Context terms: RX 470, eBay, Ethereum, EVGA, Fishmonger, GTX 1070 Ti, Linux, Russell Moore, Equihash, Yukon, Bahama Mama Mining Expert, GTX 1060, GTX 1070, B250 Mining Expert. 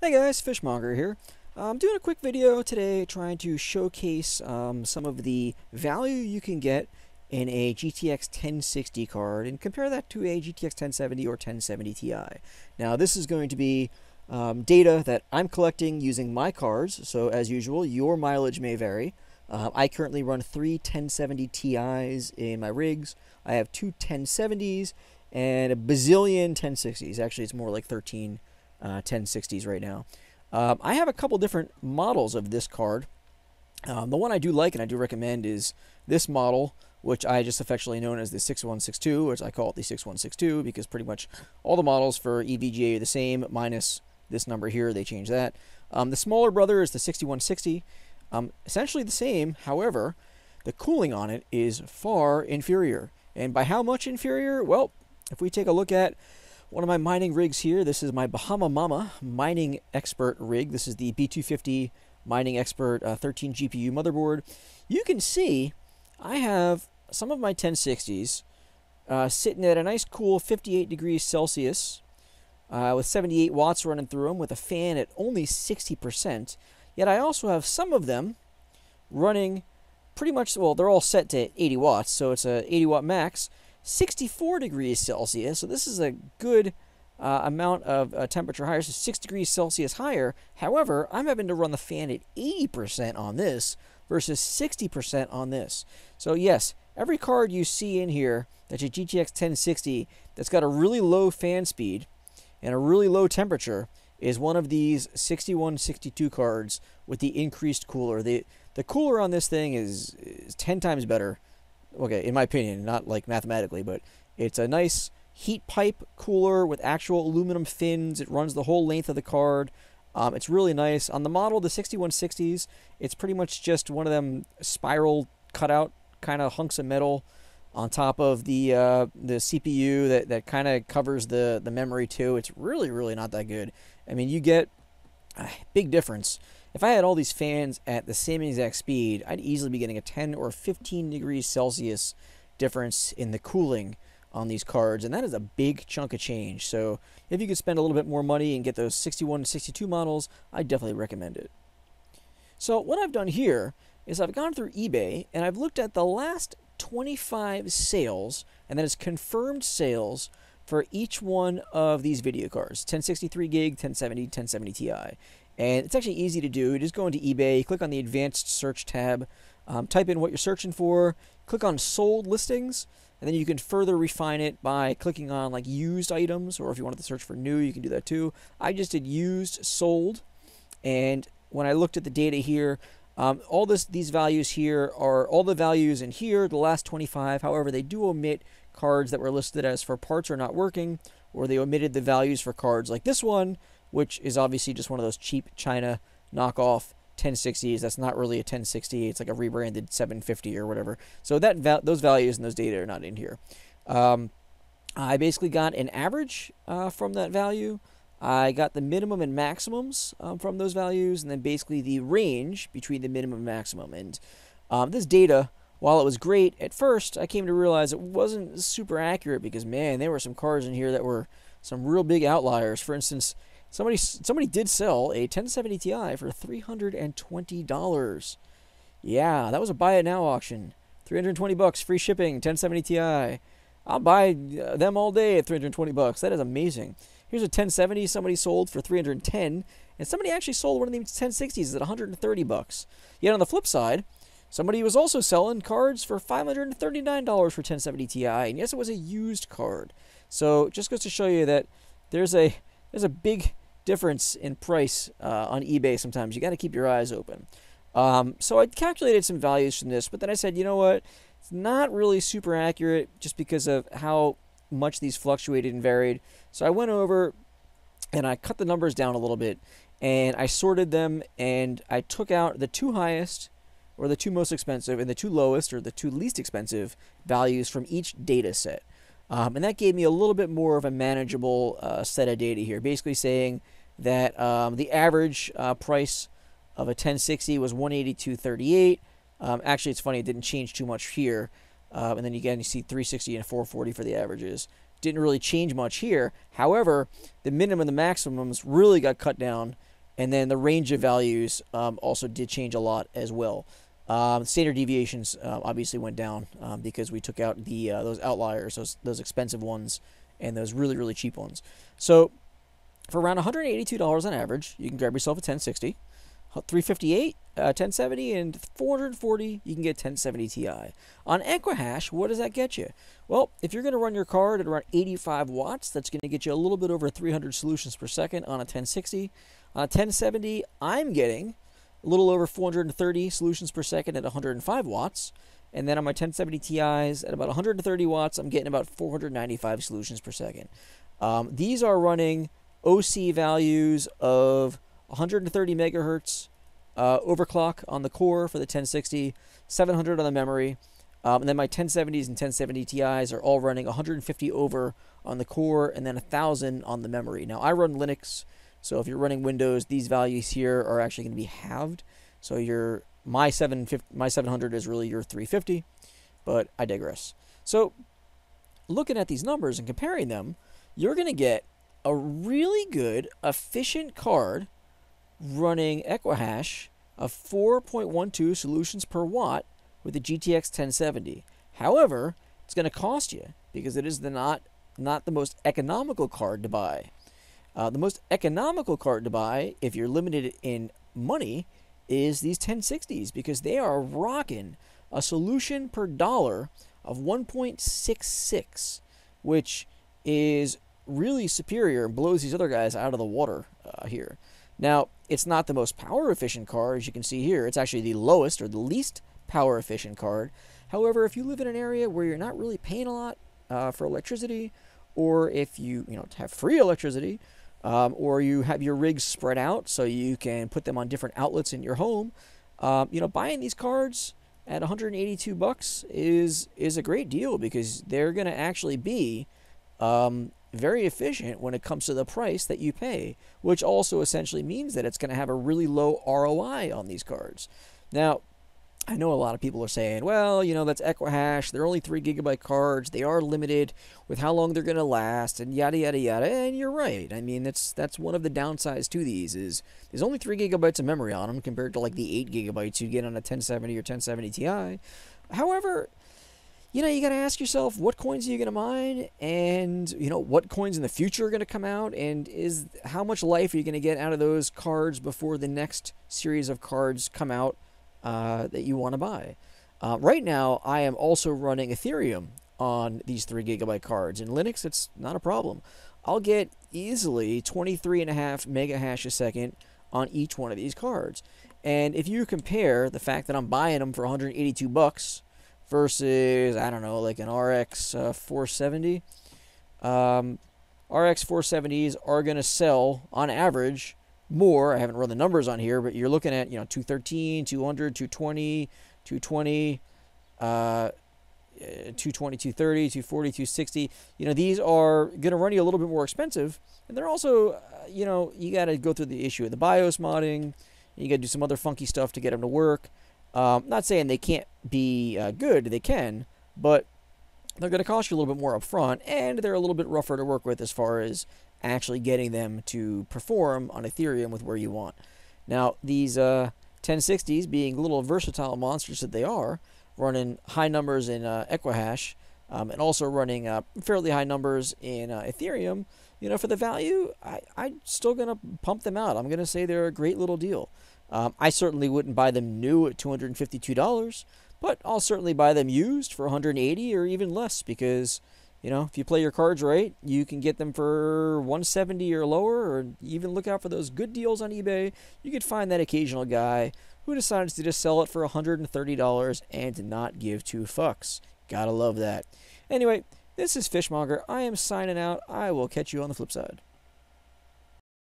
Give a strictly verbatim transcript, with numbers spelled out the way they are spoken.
Hey guys, Fishmonger here. I'm doing a quick video today trying to showcase um, some of the value you can get in a G T X ten sixty card and compare that to a G T X ten seventy or ten seventy T I. Now this is going to be um, data that I'm collecting using my cards, so as usual your mileage may vary. Uh, I currently run three ten seventy T Is in my rigs. I have two ten seventies and a bazillion ten sixties. Actually it's more like thirteen Uh, ten sixties right now. Um, I have a couple different models of this card. Um, the one I do like and I do recommend is this model, which I just affectionately known as the six one six two, which I call it the six one six two because pretty much all the models for E V G A are the same, minus this number here, they change that. Um, the smaller brother is the sixty-one sixty, um, essentially the same, however, the cooling on it is far inferior. And by how much inferior? Well, if we take a look at one of my mining rigs here, this is my Bahama Mama Mining Expert rig. This is the B two fifty Mining Expert uh, thirteen G P U motherboard. You can see I have some of my ten sixties uh, sitting at a nice cool fifty-eight degrees Celsius uh, with seventy-eight watts running through them with a fan at only sixty percent. Yet I also have some of them running pretty much, well, they're all set to eighty watts, so it's a eighty watt max. sixty-four degrees Celsius, so this is a good uh, amount of uh, temperature higher, so six degrees Celsius higher. However, I'm having to run the fan at eighty percent on this versus sixty percent on this. So yes, every card you see in here that's a G T X ten sixty that's got a really low fan speed and a really low temperature is one of these sixty-one sixty-two cards with the increased cooler. The, the cooler on this thing is, is ten times better. Okay, in my opinion, not like mathematically, but it's a nice heat pipe cooler with actual aluminum fins. It runs the whole length of the card. Um, it's really nice. On the model, the sixty-one sixties, it's pretty much just one of them spiral cutout kind of hunks of metal on top of the uh, the C P U that, that kind of covers the, the memory too. It's really, really not that good. I mean, you get a big difference. If I had all these fans at the same exact speed, I'd easily be getting a ten or fifteen degrees Celsius difference in the cooling on these cards, and that is a big chunk of change. So if you could spend a little bit more money and get those sixty-one and sixty-two models, I definitely recommend it. So what I've done here is I've gone through eBay and I've looked at the last twenty-five sales, and that is confirmed sales for each one of these video cards, ten sixty-three gig, ten seventy, ten seventy T I. And it's actually easy to do. You just go into eBay, click on the advanced search tab, um, type in what you're searching for, click on sold listings, and then you can further refine it by clicking on like used items, or if you wanted to search for new, you can do that too. I just did used, sold, and when I looked at the data here, um, all this these values here are all the values in here, the last twenty-five. However, they do omit cards that were listed as for parts are not working, or they omitted the values for cards like this one, which is obviously just one of those cheap China knockoff ten sixties. That's not really a ten sixty. It's like a rebranded seven fifty or whatever. So that va those values and those data are not in here. Um, I basically got an average uh, from that value. I got the minimum and maximums um, from those values, and then basically the range between the minimum and maximum. And um, this data, while it was great at first, I came to realize it wasn't super accurate because, man, there were some cards in here that were some real big outliers. For instance, Somebody somebody did sell a ten seventy T I for three hundred twenty dollars. Yeah, that was a buy it now auction. three hundred twenty bucks, free shipping, ten seventy T I. I'll buy them all day at three hundred twenty bucks. That is amazing. Here's a ten seventy somebody sold for three hundred ten, and somebody actually sold one of these ten sixties at one hundred thirty bucks. Yet on the flip side, somebody was also selling cards for five hundred thirty-nine dollars for ten seventy T I, and yes, it was a used card. So it just goes to show you that there's a there's a big difference in price uh, on eBay sometimes. You got to keep your eyes open. Um, so I calculated some values from this, but then I said, you know what? It's not really super accurate just because of how much these fluctuated and varied. So I went over and I cut the numbers down a little bit, and I sorted them, and I took out the two highest or the two most expensive and the two lowest or the two least expensive values from each data set. Um, and that gave me a little bit more of a manageable uh, set of data here, basically saying that um, the average uh, price of a ten sixty was one eighty-two thirty-eight. Um, actually, it's funny, it didn't change too much here. Uh, and then again, you see three sixty and four forty for the averages. Didn't really change much here. However, the minimum and the maximums really got cut down And then the range of values um, also did change a lot as well. Um, standard deviations uh, obviously went down um, because we took out the uh, those outliers, those, those expensive ones, and those really, really cheap ones. So for around one hundred eighty-two dollars on average, you can grab yourself a ten sixty, three fifty-eight, uh, ten seventy, and four hundred forty, you can get ten seventy Ti. On Equihash, what does that get you? Well, if you're going to run your card at around eighty-five watts, that's going to get you a little bit over three hundred solutions per second on a ten sixty. On a ten seventy, I'm getting a little over four hundred thirty solutions per second at one hundred five watts. And then on my ten seventy Ti's at about one hundred thirty watts, I'm getting about four hundred ninety-five solutions per second. Um, these are running O C values of one hundred thirty megahertz uh, overclock on the core for the ten sixty, seven hundred on the memory. Um, and then my ten seventies and ten seventy Ti's are all running one hundred fifty over on the core and then one thousand on the memory. Now, I run Linux, so if you're running Windows, these values here are actually going to be halved. So your my seven hundred is really your three fifty, but I digress. So looking at these numbers and comparing them, you're going to get a really good, efficient card running Equihash of four point one two solutions per watt with the G T X ten seventy. However, it's going to cost you because it is the not, not the most economical card to buy. Uh, the most economical card to buy, if you're limited in money, is these ten sixties because they are rocking a solution per dollar of one point six six, which is really superior and blows these other guys out of the water uh, here. Now, it's not the most power efficient card, as you can see here. It's actually the lowest or the least power efficient card. However, if you live in an area where you're not really paying a lot uh, for electricity, or if you, you know, have free electricity, um, or you have your rigs spread out so you can put them on different outlets in your home, um, you know, buying these cards at one hundred eighty-two bucks is is a great deal because they're going to actually be um, very efficient when it comes to the price that you pay, which also essentially means that it's going to have a really low R O I on these cards. Now, I know a lot of people are saying, well, you know, that's Equihash. They're only three gigabyte cards. They are limited with how long they're going to last and yada, yada, yada. And you're right. I mean, that's that's one of the downsides to these is there's only three gigabytes of memory on them compared to like the eight gigabytes you get on a ten seventy or ten seventy Ti. However, you know, you got to ask yourself, what coins are you going to mine, and you know, what coins in the future are going to come out, and is how much life are you going to get out of those cards before the next series of cards come out uh, that you want to buy. Uh, right now, I am also running Ethereum on these three gigabyte cards. In Linux, it's not a problem. I'll get easily twenty-three and a half mega hash a second on each one of these cards, and if you compare the fact that I'm buying them for one hundred eighty-two bucks. Versus, I don't know, like an R X uh, four seventy. Um, R X four seventies are going to sell, on average, more. I haven't run the numbers on here, but you're looking at, you know, two thirteen, two hundred, two twenty, two twenty, uh, two twenty, two thirty, two forty, two sixty. You know, these are going to run you a little bit more expensive. And they're also, uh, you know, you got to go through the issue of the BIOS modding. You got to do some other funky stuff to get them to work. Um, not saying they can't be uh, good, they can, but they're going to cost you a little bit more up front, and they're a little bit rougher to work with as far as actually getting them to perform on Ethereum with where you want. Now, these uh, ten sixties, being little versatile monsters that they are, running high numbers in uh, Equihash, um, and also running uh, fairly high numbers in uh, Ethereum, you know, for the value, I, I'm still going to pump them out. I'm going to say they're a great little deal. Um, I certainly wouldn't buy them new at two hundred fifty-two dollars, but I'll certainly buy them used for one hundred eighty dollars or even less because, you know, if you play your cards right, you can get them for one hundred seventy dollars or lower, or even look out for those good deals on eBay. You could find that occasional guy who decides to just sell it for one hundred thirty dollars and not give two fucks. Gotta love that. Anyway, this is Fishmonger. I am signing out. I will catch you on the flip side.